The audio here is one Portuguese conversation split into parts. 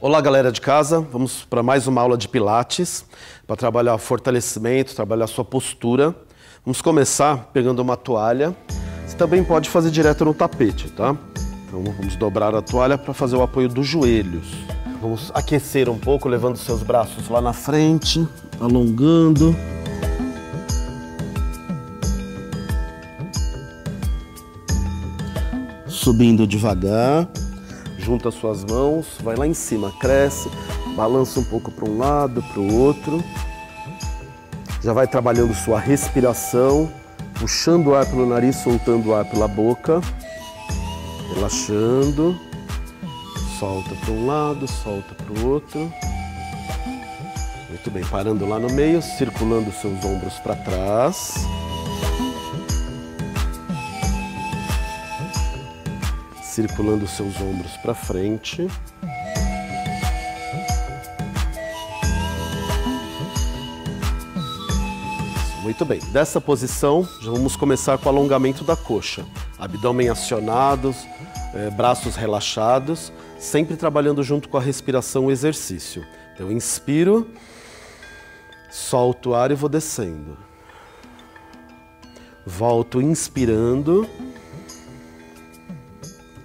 Olá, galera de casa, vamos para mais uma aula de Pilates, para trabalhar fortalecimento, trabalhar sua postura. Vamos começar pegando uma toalha, você também pode fazer direto no tapete, tá? Então vamos dobrar a toalha para fazer o apoio dos joelhos. Vamos aquecer um pouco, levando seus braços lá na frente, alongando. Subindo devagar. Junta suas mãos, vai lá em cima, cresce, balança um pouco para um lado, para o outro. Já vai trabalhando sua respiração, puxando o ar pelo nariz, soltando o ar pela boca. Relaxando. Solta para um lado, solta para o outro. Muito bem, parando lá no meio, circulando seus ombros para trás. Circulando seus ombros para frente. Muito bem, dessa posição já vamos começar com o alongamento da coxa. Abdômen acionados, braços relaxados, sempre trabalhando junto com a respiração o exercício. Então eu inspiro, solto o ar e vou descendo. Volto inspirando.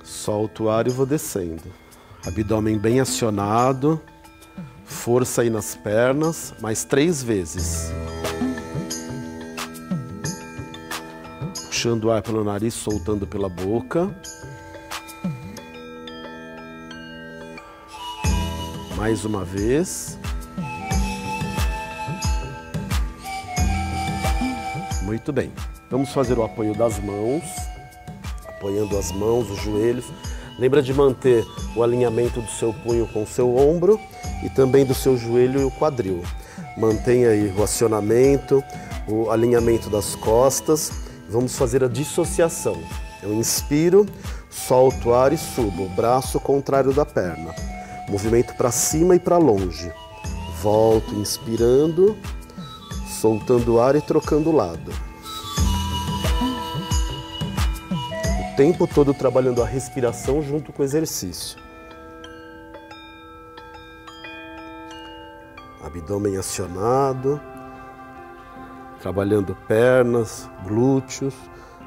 Solto o ar e vou descendo. Abdômen bem acionado. Força aí nas pernas. Mais 3 vezes. Puxando o ar pelo nariz, soltando pela boca. Mais uma vez. Muito bem. Vamos fazer o apoio das mãos. Apoiando as mãos, os joelhos. Lembra de manter o alinhamento do seu punho com o seu ombro e também do seu joelho e o quadril. Mantenha aí o acionamento, o alinhamento das costas. Vamos fazer a dissociação. Eu inspiro, solto o ar e subo. O braço contrário da perna. Movimento para cima e para longe. Volto inspirando, soltando o ar e trocando o lado. O tempo todo trabalhando a respiração junto com o exercício. Abdômen acionado, trabalhando pernas, glúteos,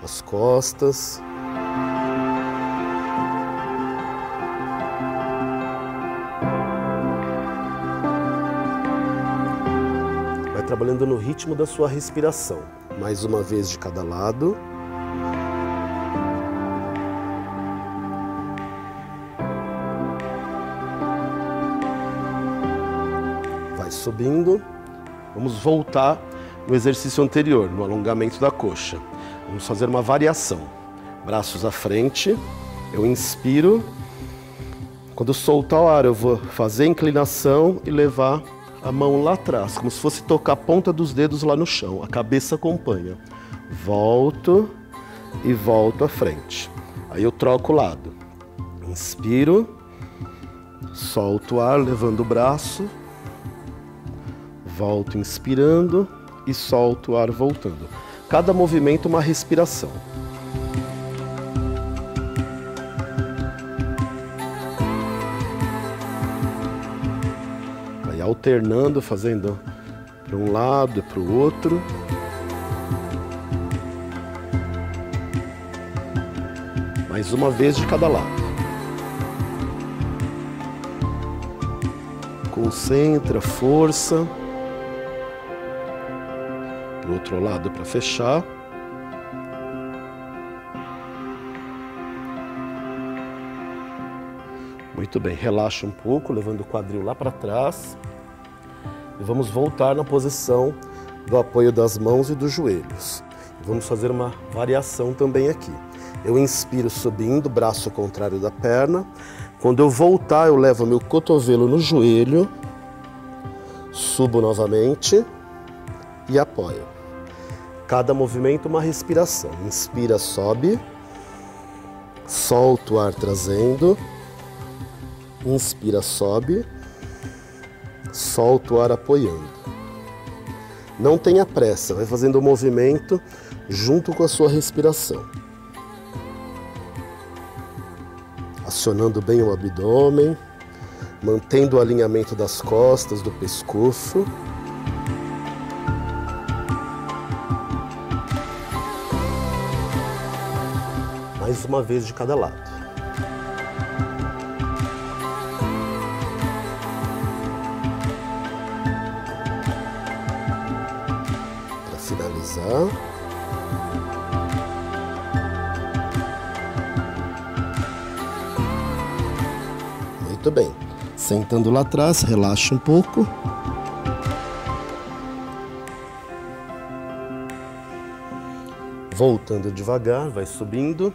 as costas. Vai trabalhando no ritmo da sua respiração. Mais uma vez de cada lado. Subindo, vamos voltar no exercício anterior, no alongamento da coxa. Vamos fazer uma variação. Braços à frente, eu inspiro. Quando soltar o ar, eu vou fazer a inclinação e levar a mão lá atrás, como se fosse tocar a ponta dos dedos lá no chão. A cabeça acompanha. Volto e volto à frente. Aí eu troco o lado. Inspiro, solto o ar, levando o braço. Volto inspirando e solto o ar voltando. Cada movimento uma respiração. Vai alternando, fazendo para um lado e para o outro. Mais uma vez de cada lado. Concentra, força. Outro lado para fechar. Muito bem, relaxa um pouco, levando o quadril lá para trás. E vamos voltar na posição do apoio das mãos e dos joelhos. Vamos fazer uma variação também aqui. Eu inspiro subindo, braço contrário da perna. Quando eu voltar, eu levo meu cotovelo no joelho, subo novamente e apoio. Cada movimento uma respiração. Inspira, sobe. Solta o ar trazendo. Inspira, sobe. Solta o ar apoiando. Não tenha pressa, vai fazendo o movimento junto com a sua respiração. acionando bem o abdômen, mantendo o alinhamento das costas, do pescoço. Mais uma vez de cada lado. Para finalizar, muito bem. Sentando lá atrás, relaxa um pouco. Voltando devagar, vai subindo.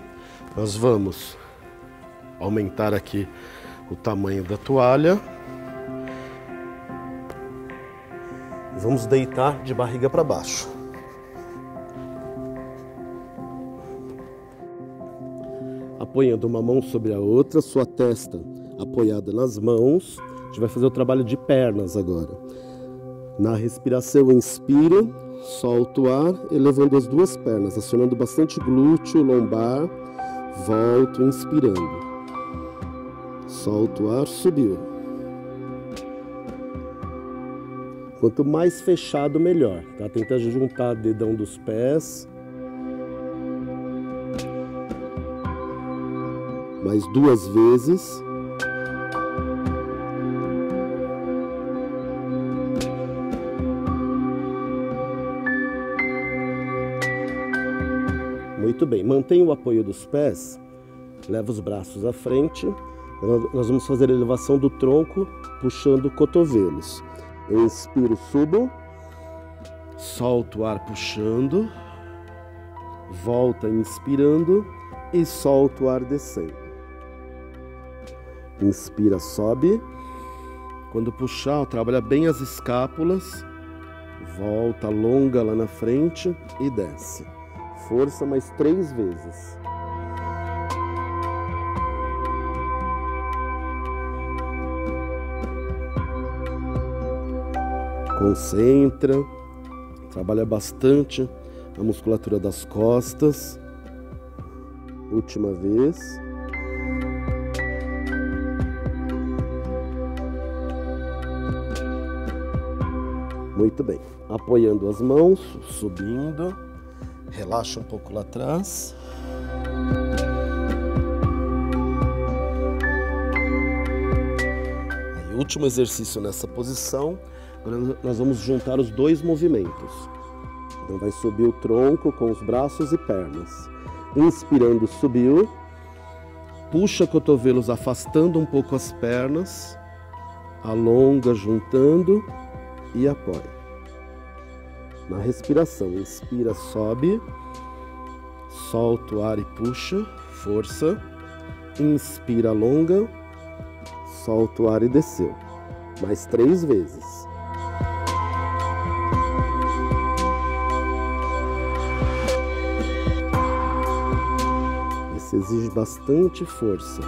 Nós vamos aumentar aqui o tamanho da toalha. Vamos deitar de barriga para baixo. Apoiando uma mão sobre a outra, sua testa apoiada nas mãos. A gente vai fazer o trabalho de pernas agora. Na respiração, eu inspiro, solto o ar, elevando as duas pernas, acionando bastante glúteo, lombar. Volto inspirando, solto o ar, subiu. Quanto mais fechado, melhor, tá? Tenta juntar dedão dos pés. Mais duas vezes. Muito bem, mantenha o apoio dos pés, leva os braços à frente. Nós vamos fazer a elevação do tronco, puxando cotovelos. Eu inspiro, subo, solto o ar puxando, volta inspirando e solto o ar descendo. Inspira, sobe. Quando puxar, trabalha bem as escápulas, volta, alonga lá na frente e desce. Força mais 3 vezes. Concentra, trabalha bastante a musculatura das costas. Última vez. Muito bem. Apoiando as mãos, subindo. Relaxa um pouco lá atrás. Aí, último exercício nessa posição. Agora nós vamos juntar os dois movimentos. Então vai subir o tronco com os braços e pernas. Inspirando, subiu. Puxa cotovelos, afastando um pouco as pernas. Alonga, juntando e apoia. Na respiração, inspira, sobe, solta o ar e puxa, força, inspira, alonga, solta o ar e desceu, mais 3 vezes. Isso exige bastante força.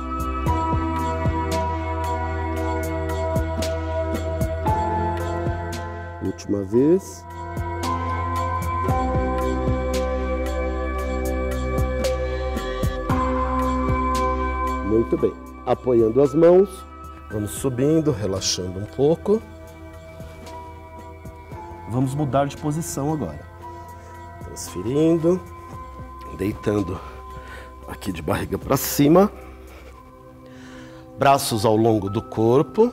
Última vez. Muito bem, apoiando as mãos, vamos subindo, relaxando um pouco. Vamos mudar de posição agora. Transferindo, deitando aqui de barriga para cima. Braços ao longo do corpo.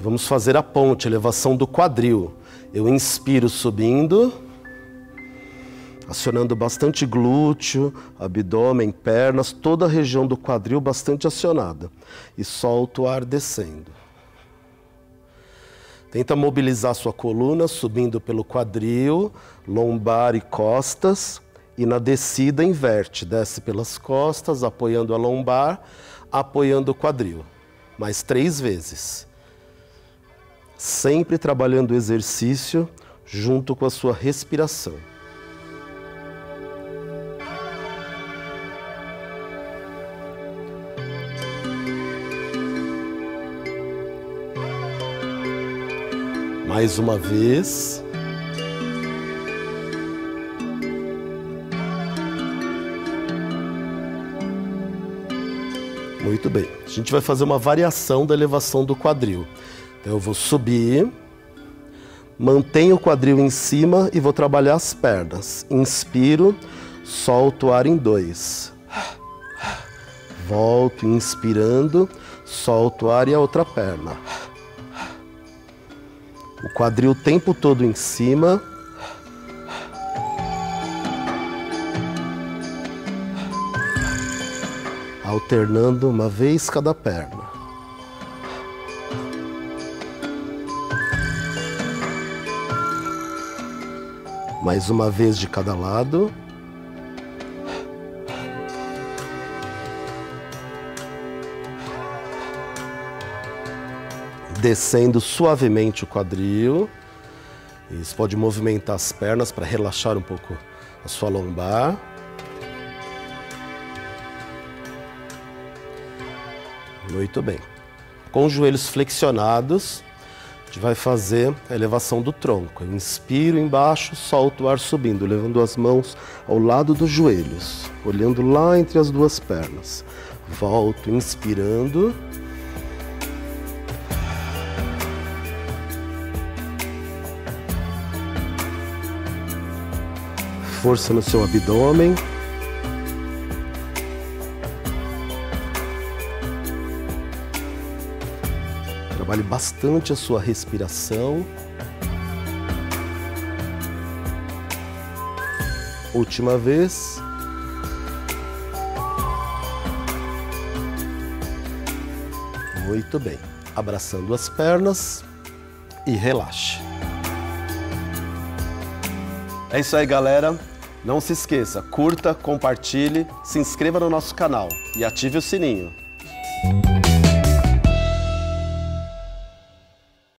Vamos fazer a ponte, elevação do quadril. Eu inspiro subindo. Acionando bastante glúteo, abdômen, pernas, toda a região do quadril bastante acionada. E solto o ar descendo. Tenta mobilizar sua coluna, subindo pelo quadril, lombar e costas. E na descida, inverte. Desce pelas costas, apoiando a lombar, apoiando o quadril. Mais 3 vezes. Sempre trabalhando o exercício junto com a sua respiração. Mais uma vez. Muito bem. A gente vai fazer uma variação da elevação do quadril. Então eu vou subir, mantenho o quadril em cima e vou trabalhar as pernas. Inspiro, solto o ar em 2. Volto inspirando, solto o ar e a outra perna. O quadril o tempo todo em cima. Alternando uma vez cada perna. Mais uma vez de cada lado. Descendo suavemente o quadril. Isso pode movimentar as pernas para relaxar um pouco a sua lombar. Muito bem. Com os joelhos flexionados, a gente vai fazer a elevação do tronco. Eu inspiro embaixo, solto o ar subindo, levando as mãos ao lado dos joelhos, olhando lá entre as duas pernas. Volto inspirando. Força no seu abdômen. Trabalhe bastante a sua respiração. Última vez. Muito bem. Abraçando as pernas e relaxe. É isso aí, galera. Não se esqueça, curta, compartilhe, se inscreva no nosso canal e ative o sininho.